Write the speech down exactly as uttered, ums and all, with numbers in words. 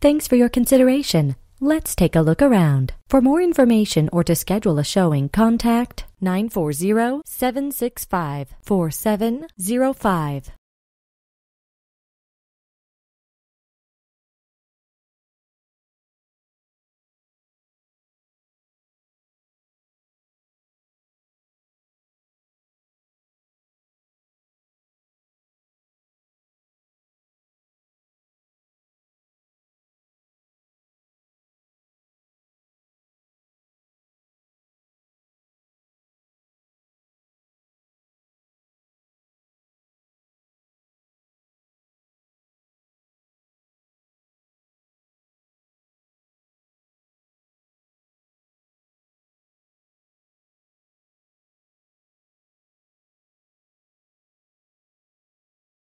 Thanks for your consideration. Let's take a look around. For more information or to schedule a showing, contact nine four zero, seven six five, four seven zero five.